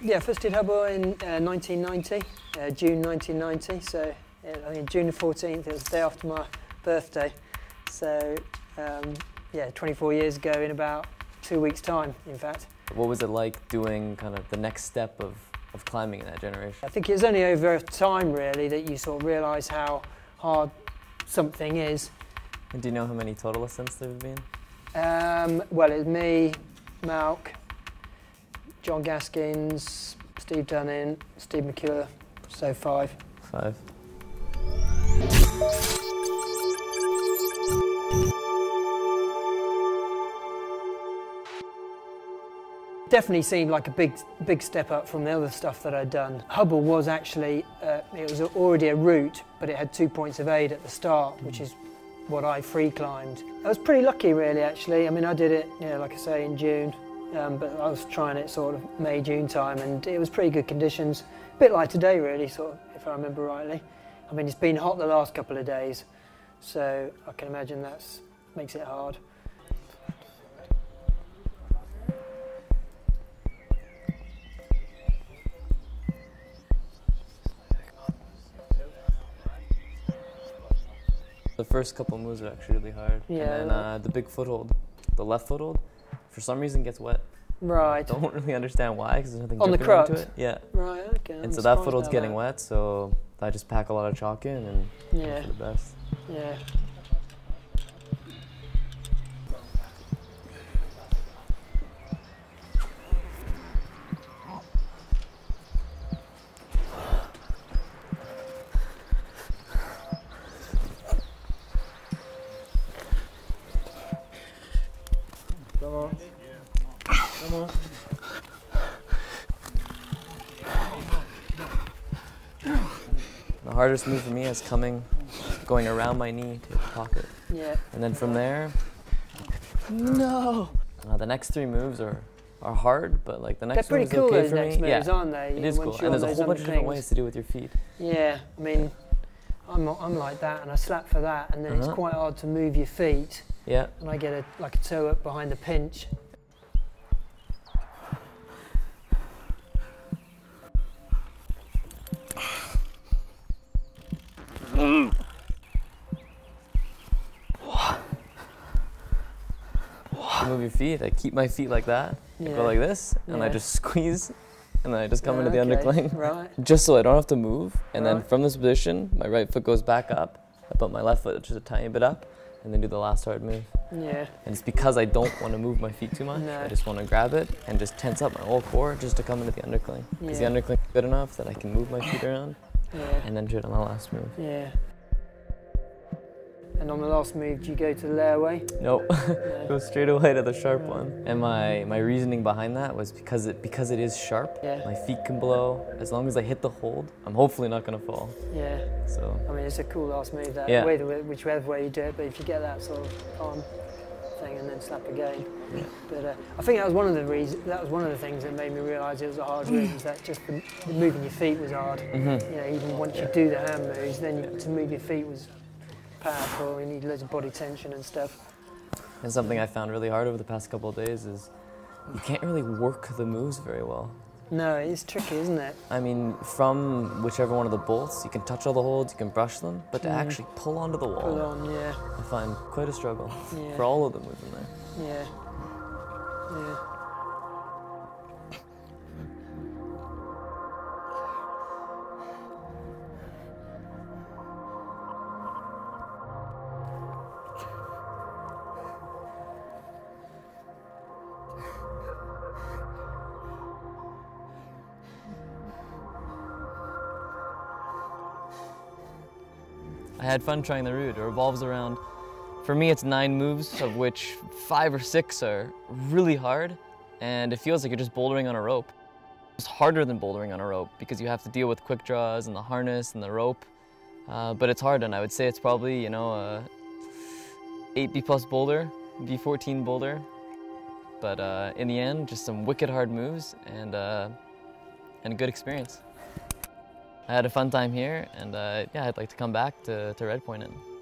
Yeah, first did Hubble in 1990, June 1990. So I mean, June the 14th, it was the day after my birthday. So yeah, 24 years ago in about 2 weeks' time, in fact. What was it like doing kind of the next step of climbing in that generation? I think it's only over time, really, that you sort of realise how hard something is. And do you know how many total ascents there have been? Well, it's me, Malc, John Gaskins, Steve Dunning, Steve McCullough, so five. Five. Definitely seemed like a big step up from the other stuff that I'd done. Hubble was actually, it was already a route, but it had 2 points of aid at the start, which is what I free climbed. I was pretty lucky, really, actually. I mean, I did it, you know, like I say, in June, but I was trying it sort of May, June time, and it was pretty good conditions. A bit like today, really, sort of, if I remember rightly. I mean, it's been hot the last couple of days, so I can imagine that makes it hard. The first couple moves are actually really hard, yeah, and then the big foothold, the left foothold, for some reason gets wet. Right. I don't really understand why, because there's nothing jumping into it. Yeah. Right. Okay. And so that foothold's getting wet, so I just pack a lot of chalk in and yeah, for the best. Yeah. Come on. Come on. The hardest move for me is going around my knee to the pocket. Yeah. And then from there, no. The next three moves are hard, but like the next one is okay for me. They're pretty cool, those next moves, aren't they? It is cool, and there's a whole bunch of different ways to do with your feet. Yeah, I mean, I'm like that, and I slap for that, and then it's quite hard to move your feet. Yeah. And I get like a toe up behind the pinch. I move your feet, I keep my feet like that, yeah. I go like this, and yeah, I just squeeze, and then I just come into the undercling, right, just so I don't have to move. And right, then from this position, my right foot goes back up, I put my left foot just a tiny bit up, and then do the last hard move. Yeah. And it's because I don't want to move my feet too much. No. I just want to grab it and just tense up my whole core just to come into the undercling. Because yeah, the undercling is good enough that I can move my feet around, yeah, and then do it on the last move. Yeah. And on the last move, do you go to the layaway? Nope. No. Go straight away to the sharp one. And my reasoning behind that was because it is sharp, yeah, my feet can blow. As long as I hit the hold, I'm hopefully not going to fall. Yeah. So I mean, it's a cool last move, that, yeah, whichever way you do it, but if you get that sort of arm thing and then slap again. Yeah. But I think that was one of the reasons, that was one of the things that made me realise it was a hard move, is that just the moving your feet was hard. Mm-hmm. You know, even once yeah, you do the hand moves, then you, to move your feet was powerful, you need loads of body tension and stuff. And something I found really hard over the past couple of days is you can't really work the moves very well. No, it's tricky, isn't it? I mean, from whichever one of the bolts, you can touch all the holds, you can brush them, but to actually pull onto the wall, yeah, I find quite a struggle, yeah, for all of the moves in there. Yeah, yeah. I had fun trying the route. It revolves around, for me it's 9 moves, of which 5 or 6 are really hard, and it feels like you're just bouldering on a rope. It's harder than bouldering on a rope because you have to deal with quick draws and the harness and the rope, but it's hard, and I would say it's probably, you know, a 8B+ boulder, B14 boulder, but in the end, just some wicked hard moves and a good experience. I had a fun time here, and yeah, I'd like to come back to Red Point In.